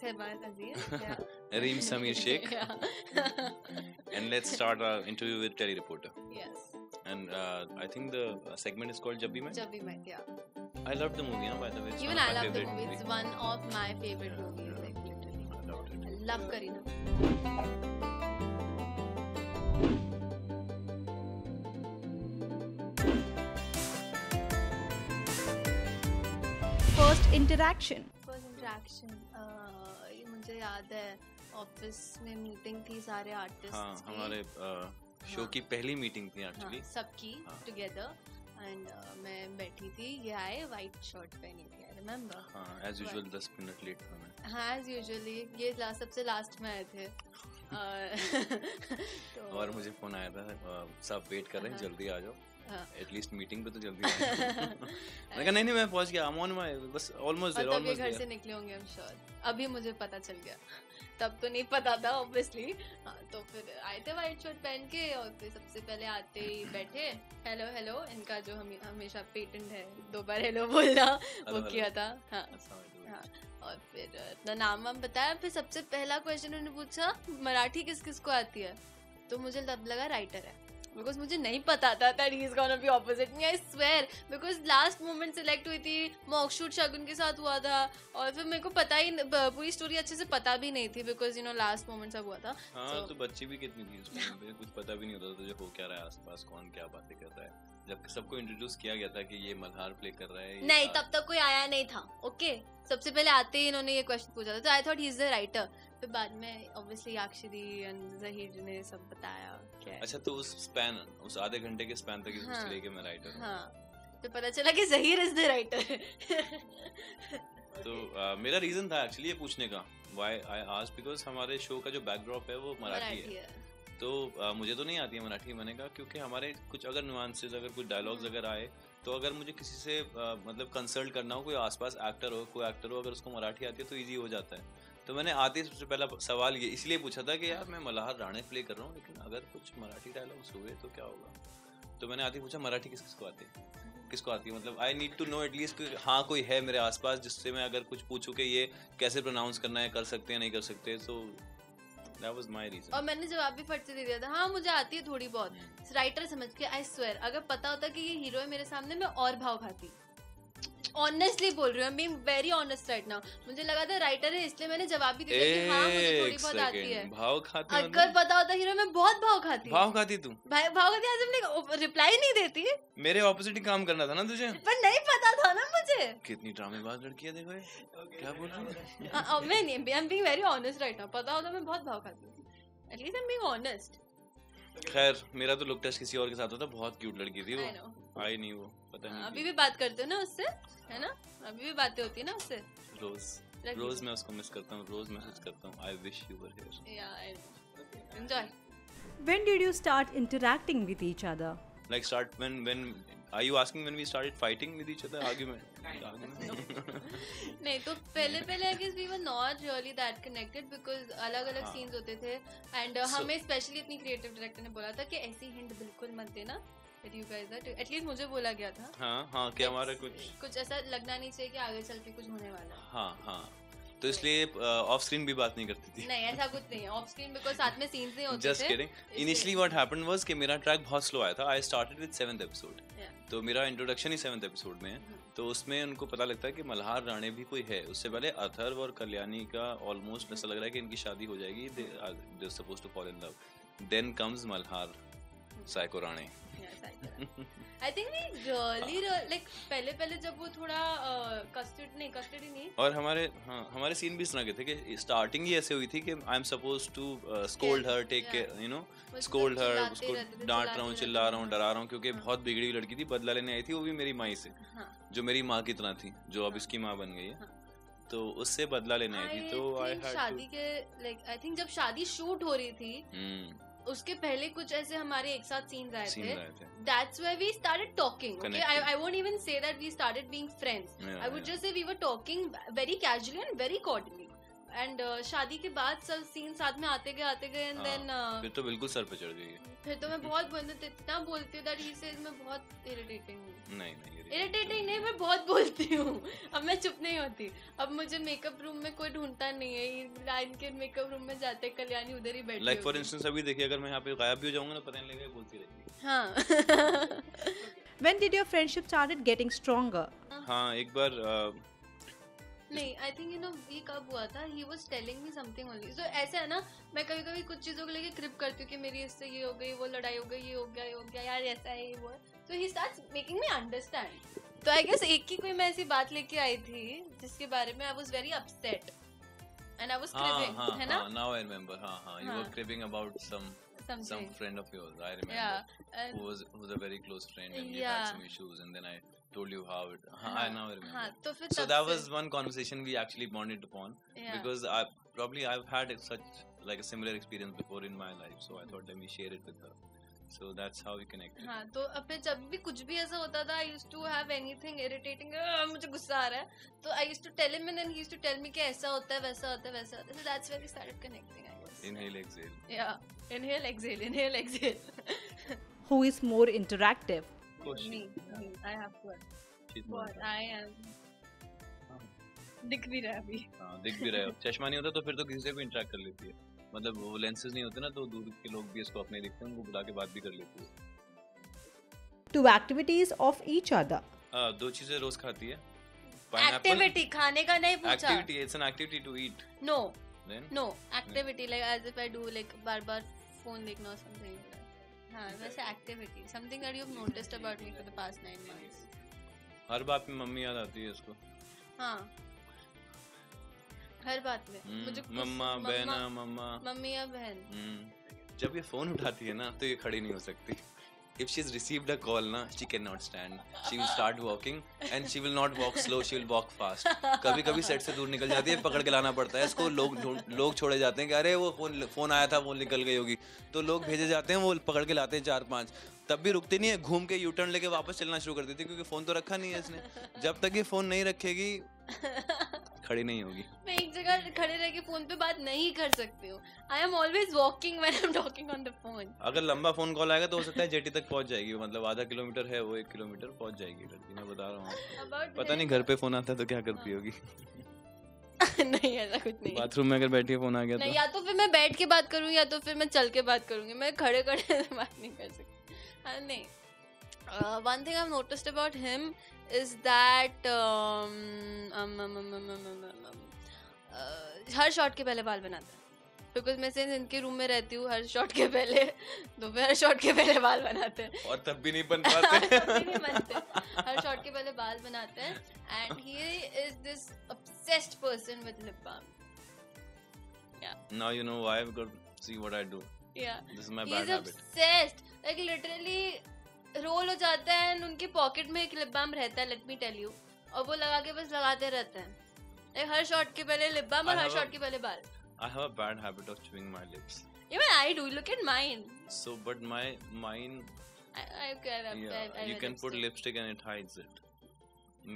say bye, Aziz. Yeah. Reem Sameer Sheik. Yeah. And let's start our interview with Tele Reporter. Yes. And I think the segment is called Jabbi Man. Jabbi Man, yeah. I loved the movie, by the way. It's even I love the movie. It's one of my favorite movies, like literally. I loved it. I love Kareena. First interaction. I remember office mein meeting thi sare artists ki. Hamare show की पहली meeting थी actually. सबकी together. And मैं बैठी थी, ये आए white shirt पहनी थी, I remember. हाँ, as usual 10 minute late था मैं. हाँ, as usually ये सबसे last में आए थे. और मुझे phone आया था, सब wait कर रहे हैं, जल्दी आ जाओ. At least meeting पे तो जल्दी आ जाओ. मैंने कहा नहीं मैं पहुँच गया, I'm on my, बस almost there, almost there. और तब ये घर से निकले होंगे I'm sure. अभी मुझे पता चल गया. तब तो नहीं पता था obviously. हाँ तो फिर आए थे white shirt पहन के और फिर सबसे पहले आते ही बैठे hello hello इनका जो हम हमेशा patent है दो बार hello बोला वो किया था हाँ और फिर अपना नाम हम बताया फिर सबसे पहला question उन्होंने पूछा मराठी किस किस को आती है तो मुझे तब लगा writer है because मुझे नहीं पता था that he is gonna be opposite me I swear because last moment select हुई थी mock shoot शगुन के साथ हुआ था और फिर मेरे को पता ही पूरी story अच्छे से पता भी नहीं थी because you know last moment सब हुआ था हाँ तो बच्ची भी कितनी थी उसमें कुछ पता भी नहीं होता था जो हो क्या रहा है आसपास कौन क्या बातें कर रहा है जब सबको इंट्रोड्यूस किया गया था कि ये मल्हार प्ले कर रहा है नहीं तब तक कोई आया नहीं था ओके सबसे पहले आते ही इन्होंने ये क्वेश्चन पूछा था तो I thought he is the writer फिर बाद में ऑब्वियसली याक्षिदी एंड ज़हीर ने सब बताया क्या अच्छा तो उस स्पैन उस आधे घंटे के स्पैन तक इस चले के मैं राइटर हां तो पता चला कि ज़हीर इज द राइटर तो मेरा रीजन था एक्चुअली ये पूछने का व्हाई आई आस्क्ड बिकॉज़ हमारे शो का जो बैकड्रॉप है वो मराठी है तो मुझे तो नहीं आती है मराठी मैंने कहा क्योंकि हमारे कुछ अगर नुआंसेस अगर कुछ डायलॉग्स अगर आए तो अगर मुझे किसी से मतलब कंसल्ट करना हो कोई आसपास एक्टर हो अगर उसको मराठी आती है तो इजी हो जाता है तो मैंने आते ही सबसे पहला सवाल ये इसलिए पूछा था कि यार मैं मल्हार राणे प्ले कर रहा हूँ लेकिन अगर कुछ मराठी डायलॉग्स हुए तो क्या होगा तो मैंने आते ही पूछा मराठी किसको आती है मतलब I need to know at least हाँ कोई है मेरे आसपास जिससे मैं अगर कुछ पूछूँ कि ये कैसे प्रोनाउंस करना है कर सकते हैं नहीं कर सकते तो That was my reason. और मैंने जवाब भी फट से दे दिया था हाँ मुझे आती है थोड़ी बहुत राइटर समझ के I swear अगर पता होता कि ये हीरो है मेरे सामने मैं और भाव खाती honestly बोल रही हूँ I'm being very honest right now मुझे लगा था राइटर है इसलिए मैंने जवाब भी दे दिया कि हाँ मुझे थोड़ी बहुत आती है भाव खाती अगर पता होता हीरो मैं बहुत भाव खाती तू भाव खाती आज हमने रिप्लाई नहीं देती मेरे ऑपोजिट काम करना था ना तुझे पर नहीं पता था ना मुझे कितनी ड्रामेबाज लड़की है देखो क्या बोल रही है मैं नहीं I'm being very honest right now पता होता मैं बहुत भाव खाती at least I'm being honest खैर मेरा तो लुक टच किसी और के साथ होता बहुत क्यूट लड़की थी वो आई नहीं वो पता नहीं अभी भी बात करते हो ना उससे है ना अभी भी बातें होती है ना उससे रोज मैं उसको मिस करता हूँ रोज मैसेज करता हूँ I wish you were here या enjoy when did you start interacting with each other Like start when are you asking when we started fighting with each other argument? नहीं तो पहले I guess we were not really that connected because अलग-अलग scenes होते थे and हमें specially इतनी creative director ने बोला था कि ऐसी hint बिल्कुल मत देना that you guys are at least मुझे बोला गया था हाँ कि हमारा कुछ ऐसा लगना नहीं चाहिए कि आगे चल के कुछ होने वाला हाँ तो इसलिए ऑफ स्क्रीन भी बात नहीं करती थी नहीं ऐसा कुछ नहीं है ऑफ स्क्रीन बिकॉज़ साथ में सीन्स नहीं होते थे just kidding initially what happened was कि मेरा ट्रैक बहुत स्लो आया था I started with 7th episode तो मेरा इंट्रोडक्शन ही 7th एपिसोड में है तो उसमें उनको पता लगता है कि मल्हार राणे भी कोई है उससे पहले अथर्व और कल्याणी का ऑलमोस्ट ऐसा लग रहा है कि इनकी शादी हो जाएगी they are supposed to fall in love then comes Malhar psycho Rane I think we really like पहले जब वो थोड़ा custody नहीं और हमारे सीन भी इस तरह के थे कि स्टार्टिंग ही ऐसे हुई थी कि I am supposed to scold her take care you know scold her उसको डांट रहा हूँ चिल्ला रहा हूँ डरा रहा हूँ क्योंकि बहुत बिगड़ी हुई लड़की थी बदला लेने आई थी वो भी मेरी माँ से जो मेरी माँ की तरह थी जो अब इसकी माँ बन गई है तो उससे बदला लेने आई थी तो I had शादी के like I think जब शादी शूट हो रही थी उसके पहले कुछ ऐसे हमारे एक साथ सीन्स आए थे that's where we started talking okay I won't even say that we started being friends I would just say we were talking very casually and very cordially and शादी के बाद सब सीन साथ में आते गए एंड देन फिर तो बिल्कुल सर पे चढ़ गई। फिर तो मैं बहुत बोलती इतना बोलती हूँ दैट ही सेज मैं बहुत इरिटेटिंग हूँ। नहीं नहीं इरिटेटिंग नहीं, मैं बहुत बोलती हूँ। अब मैं चुप नहीं होती। अब मुझे मेकअप रूम में कोई ढूंढता नहीं है, लाइन के मेकअप रूम में जाते कल्याणी उधर ही बैठी। लाइक फॉर इंस्टेंस अभी देखिए अगर मैं यहाँ पे गायब भी हो जाऊंगा ना पता नहीं लगेगा, बोलती रहेगी। हाँ। When did your friendship started getting stronger? हाँ एक बार नहीं I think you know we कब हुआ था, he was telling me something only. So ऐसा है ना मैं कभी कभी कुछ चीज़ों को लेके क्रिप करती हूँ कि मेरी इससे ये हो गई वो लड़ाई हो गई ये हो गया यार ऐसा है ये वो। So he starts making me understand. तो आई गेस एक ही कोई मैं ऐसी बात लेके आई थी जिसके बारे में I was very upset and I was cribbing है ना। नाउ आई रिमेंबर हाँ you were cribbing about some friend of yours I remember who was a very close friend and we had some issues and then I told you how it I now remember so that was one conversation we actually bonded upon because I've had such like a similar experience before in my life so I thought let me share it with her so that's how we connected तो अपने जब भी कुछ भी ऐसा होता था I used to have anything irritating मुझे गुस्सा आ रहा है तो I used to tell him and then he used to tell me कि ऐसा होता है वैसा होता है वैसा होता है so that's where we started connecting I guess inhale exhale yeah inhale exhale who is more interactive me I have to what I am दिख भी रहा है अभी हाँ दिख भी रहा है चश्मा नहीं होता तो फिर तो किसी से भी इंटरेक्ट कर लेती है मतलब वो लेंसेज नहीं होते ना तो दूर के लोग भी इसको अपने देखते हैं उनको बुला के बात भी कर लेती है। Two activities of each other. दो चीजें रोज खाती है। Activity खाने का नहीं पूछा। Activity it's an activity to eat. No. Then? No activity like as if I do like बार-बार फोन देखना or something. हाँ वैसे activity something that you've noticed about me for the past 9 months. हर बात में मम्मी याद आती है इसको। हाँ हर बात में मुझे मम्मी या बहन जब ये फोन उठाती है ना तो ये खड़ी नहीं हो सकती। If she's received a call ना she cannot stand. She will start walking and she will not walk slow. She will walk fast. कभी कभी सेट से दूर निकल जाती है, पकड़ के लाना पड़ता है इसको। लोग छोड़े जाते हैं कि अरे वो फोन आया था वो निकल गई होगी, तो लोग भेजे जाते हैं वो पकड़ के लाते हैं 4-5, तब भी रुकती नहीं है, घूम के यू टर्न लेके वापस चलना शुरू कर देती है क्योंकि फोन तो रखा नहीं है इसने। जब तक ये फोन नहीं रखेगी खड़ी नहीं होगी। मैं एक जगह खड़े रह के फोन पे बात नहीं कर सकती हूँ। I am always walking when I'm talking on the phone. अगर लंबा फोन कॉल आएगा तो हो सकता है जेटी तक पहुँच जाएगी, मतलब आधा किलोमीटर है वो 1 किलोमीटर पहुँच जाएगी। मैं बता रहा हूँ, पता नहीं घर पे फोन आता है तो क्या करती होगी। नहीं ऐसा कुछ नहीं, बाथरूम में अगर बैठी है फोन आ गया तो या तो फिर मैं बैठ के बात करूँगी या तो फिर मैं चल के बात करूँगी, मैं खड़े खड़े बात नहीं कर सकती। हाँ नहीं, one thing I've noticed about him is that हर शॉट के पहले बाल बनाता है। Because मैं सिंस इनके रूम में रहती हूँ, हर शॉट के पहले दोपहर शॉट के पहले बाल बनाते हैं और तब भी नहीं बन पाते। हर शॉट के पहले बाल बनाते हैं and he is this obsessed person with lip balm. Yeah. Now you know why, because see what I do. Yeah. This is my bad habit. He's obsessed, like literally. Roll हो जाता है और उनके पॉकेट में एक lip balm रहता है, let me tell you, और वो लगा के बस लगाते रहते हैं हर शॉट के पहले लिप बाम और हर शॉट के पहले बाल। I have a bad habit of chewing my lips. Even I do. Look at mine. So, but mine. I you can put lipstick and it hides it.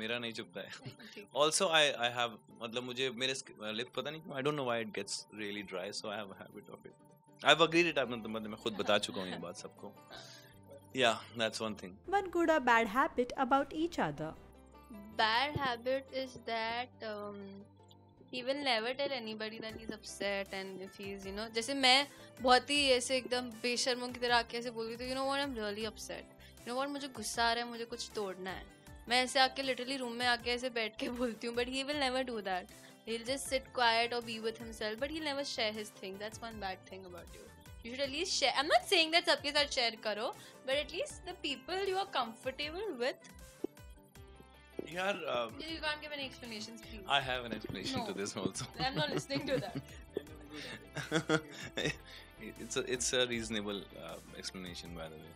मेरा नहीं छुपता है। Also, I have मतलब मुझे मेरे lip पता नहीं क्यों, I don't know why it gets really dry, so I have a habit of it. I've agreed it. मतलब मैं खुद बता चुका हूँ ये बात सबको। Yeah, that's one thing. One good or bad habit about each other? Bad habit is that he will never tell anybody that he's upset and if he's, you know, जैसे मैं बहुत ही ऐसे एकदम बेशर्मों की तरह आके ऐसे बोल रही थी, you know what, I'm really upset. You know what, मुझे गुस्सा आ रहा है, मुझे कुछ तोड़ना है। मैं ऐसे आके literally रूम में आके ऐसे बैठ के बोलती हूँ, but he will never do that. He'll just sit quiet or be with himself, but he'll never share his thing. That's one bad thing about you. You should at least share. I'm not saying that सबके साथ share करो, but at least the people you are comfortable with. यार, you can't give any explanations, please. I have an explanation to this also. I'm not listening to that. It's a reasonable explanation by the way.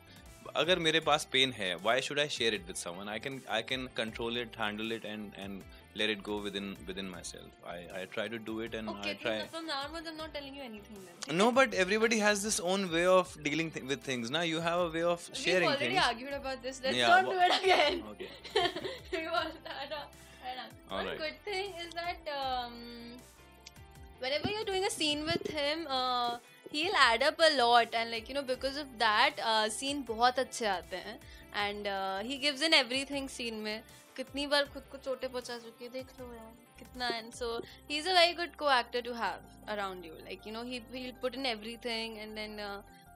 अगर मेरे पास pain है, why should I share it with someone? I can control it, handle it, and let it go within myself. I try to do it and okay, I try. Okay, from now on, I'm not telling you anything then. No, but everybody has this own way of dealing with things. Now you have a way of sharing things. We've already argued about this. Let's don't do it again. Okay. All right. One good thing is that whenever you're doing a scene with him, he'll add up a lot, and like, you know, because of that, scene बहुत अच्छे आते हैं, and he gives in everything scene में. कितनी बार खुद को चोटे पहुंचा चुकी है, देख लो यार कितना. And so he's a very good co-actor to have around you. Like, you know, he'll put in everything, and then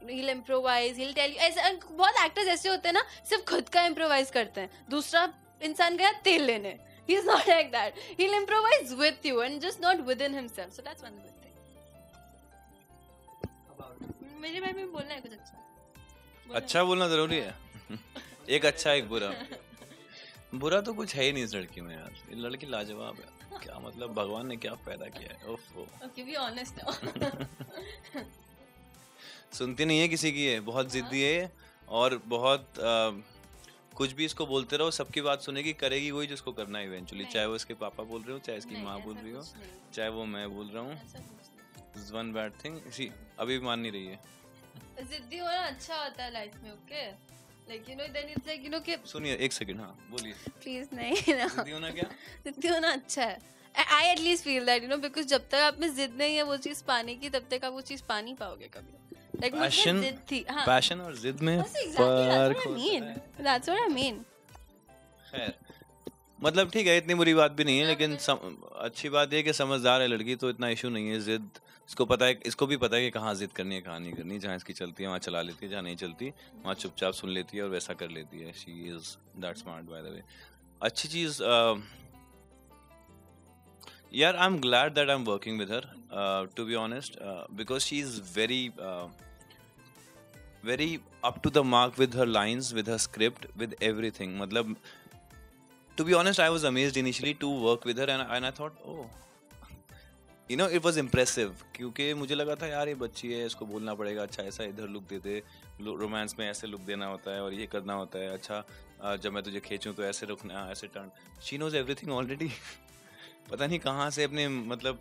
he'll improvise, he'll tell you. ऐसे बहुत actors ऐसे होते हैं ना, सिर्फ खुद का improvise करते हैं, दूसरा इंसान गया तेल लेने. He's not like that. He'll improvise with you and just not within himself. So that's one good thing. मेरे बारे में बोलना है कुछ अच्छा. अच्छा बोलना जरूरी है. एक अच्छा एक बुरा. बुरा तो कुछ है ही नहीं इस लड़की में यार. ये लड़की लाजवाब है. क्या मतलब भगवान ने क्या पैदा किया है. ओफो. Okay, be honest now. सुनती नहीं है किसी की है. बहुत जिद्दी है और बहुत कुछ भी इसको बोलते रहो सबकी बात सुनेगी, करेगी वही जिसको करना है इवेंचुअली. चाहे वो इसके पापा बोल रहे हो, चाहे इसकी माँ बोल रही हो, चाहे वो मैं बोल रहा हूँ. वन बैड थिंग सी अभी मान नहीं रही है. जिद्दी होना अच्छा होता है लाइफ में. Okay like you know then it's like you know कि सुनिए एक सेकंड. हाँ बोलिए प्लीज. नहीं जिद्दी होना क्या, जिद्दी होना अच्छा है. I at least feel that, you know, because जब तक आप में जिद नहीं है वो चीज़ पाने की, तब तक आप वो चीज़ पा नहीं पाओगे कभी. Like, passion, हाँ. passion और जिद में फर्क होता है. That's what I mean. खैर, मतलब ठीक है, इतनी बुरी बात भी नहीं है, लेकिन अच्छी बात ये कि समझदार है लड़की, तो इतना इशू नहीं है. जिद इसको पता है, इसको भी पता है कि कहाँ जिद करनी है कहाँ नहीं करनी. जहाँ इसकी चलती है वहाँ चला लेती है, जहाँ नहीं चलती वहाँ चुपचाप सुन लेती है और वैसा कर लेती है. She is that smart by the way. अच्छी चीज़ यार. I am glad that I am working with her to be honest, because she is very very up to the mark with her lines, with her script, with every thing. मतलब to be honest I was amazed initially to work with her, and I thought oh you know it was impressive, क्योंकि मुझे लगा था यार ये बच्ची है, इसको बोलना पड़ेगा अच्छा ऐसा इधर लुक दे दे, रोमांस में ऐसे लुक देना होता है और ये करना होता है, अच्छा जब मैं तुझे खींचूँ तो ऐसे रुकना, ऐसे turn. She knows everything already. पता नहीं कहाँ से अपने मतलब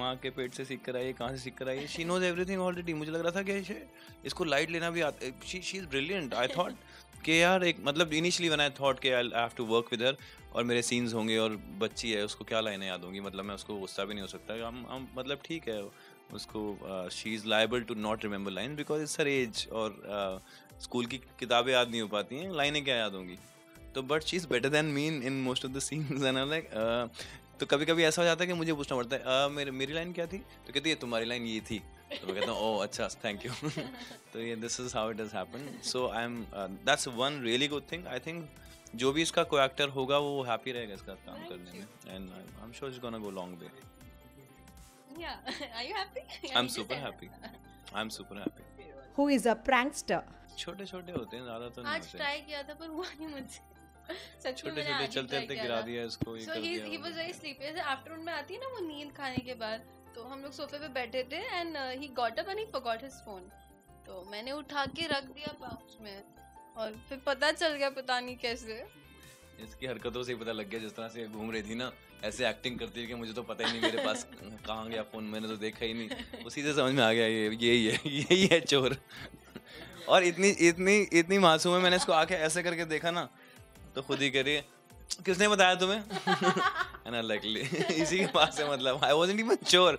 माँ के पेट से सीख कर आई, कहाँ से सीख कर आई. She knows everything already. मुझे लग रहा था कि इसको लाइट लेना भी आता. She is brilliant. I thought कि यार एक मतलब इनिशियली वन आई थॉट कि I have to work with her और मेरे सीन्स होंगे और बच्ची है, उसको क्या लाइनें याद होंगी, मतलब मैं उसको गुस्सा भी नहीं हो सकता. मतलब ठीक है उसको, she is liable to not remember line because it's her age, और स्कूल की किताबें याद नहीं हो पाती हैं, लाइनें क्या याद होंगी. तो but she is better than me in most of the scenes, and like तो कभी कभी ऐसा हो जाता है कि मुझे पूछना पड़ता है मेरी लाइन क्या थी, तो कहती है तुम्हारी लाइन ये थी, तो मैं कहता हूँ ओह अच्छा थैंक यू. तो ये this is how it has happened. So I am that's one really good thing. I think जो भी इसका कोएक्टर होगा वो हैप्पी रहेगा इसका काम करने में, and I am sure it's gonna go long way. Yeah are you happy? I am super happy. I am super happy. Who is a prankster? छोटे छोटे होते हैं, ज्यादा तो नहीं. आज ट्राई किया था पर हुआ नहीं मुझे. छोटे-छोटे चलते-चलते गिरा दिया इसको. So he was very sleepy. Afternoon में आती है ना वो नींद खाने के बाद, तो हम लोग सोफे पे बैठे थे and he got up and he forgot his phone. तो मैंने उठा के रख दिया पाउच में और फिर पता चल गया, पता नहीं कैसे. इसकी हरकतों से ही पता लग गया, जिस तरह से घूम रही थी ना ऐसे एक्टिंग करती है, मुझे तो पता ही नहीं मेरे पास कहाँ गया फोन, मैंने तो देखा ही नहीं. उसी से समझ में आ गया यही है चोर. और इतनी इतनी इतनी मासूम है, मैंने इसको आके ऐसे करके देखा ना तो खुद ही करिए किसने बताया तुम्हें. इसी के पास है, मतलब I wasn't even sure.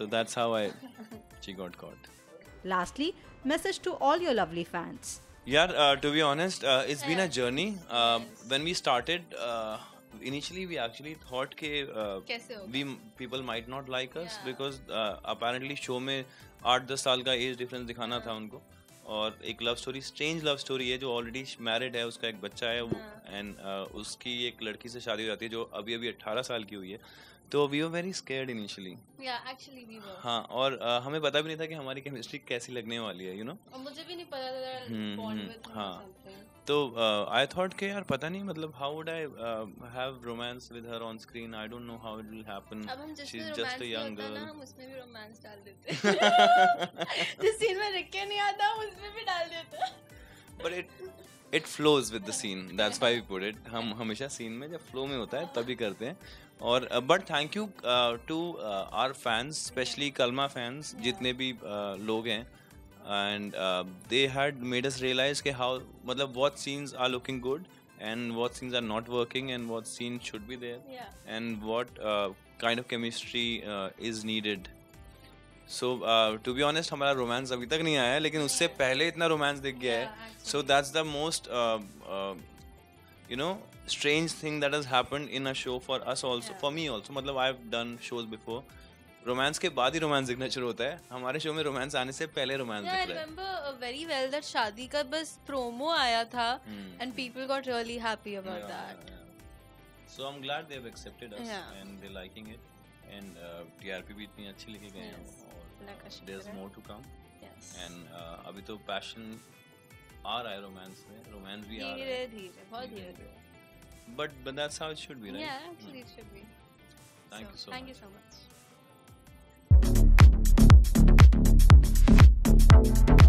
So that's how she got caught. Lastly, message to all your lovely fans. Yeah, to be honest, it's been a journey. When we started, initially we actually thought that people might not like us because apparently show में 8-10 साल का age difference दिखाना था उनको. और एक love story, strange love story है, जो ऑलरेडी मैरिड है, उसका एक बच्चा है एंड उसकी एक लड़की से शादी हो जाती है जो अभी अभी 18 साल की हुई है. तो we were very scared initially. या एक्चुअली वी वर. हाँ, और हमें पता भी नहीं था कि हमारी केमिस्ट्री कैसी लगने वाली है, यू नो. और मुझे भी नहीं पता था बॉन्ड विद. हाँ, तो आई थॉट कि यार पता नहीं, मतलब how would I have romance with her on screen. I don't know how it will happen. She is just a young girl. हम उसमें भी रोमांस डाल देते हैं, जिस सीन में रख के नहीं आता उसमें भी डाल देते हैं. But it flows with the scene, that's why we put it. हम हमेशा सीन में जब फ्लो में होता है तभी करते हैं. और but thank you to our fans, specially कलमा फैंस, जितने भी लोग हैं. And they had made us realise के हाउ मतलब what scenes are looking good and what things are not working and what scene should be there, and what kind of chemistry is needed. So to be honest, हमारा romance अभी तक नहीं आया, लेकिन उससे पहले इतना romance दिख गया है. So that's the most you know, strange thing that has happened in a show for us also, for me also. मतलब I've done shows before. Romance के बाद ही romance दिखना शुरू होता है. हमारे show में romance आने से पहले romance दिख रहा है. I remember very well that शादी का बस promo आया था and people got really happy about that. So I'm glad they've accepted us and they're liking it. And TRP भी इतनी अच्छी लिखी गई है. There's more to come. And अभी तो passion आ रहा है romance में, romance भी आ रहा है. धीरे-धीरे, बहुत धीरे-धीरे. But that's how it should be, right? Yeah, actually it should be. Thank you so much. Thank you so much.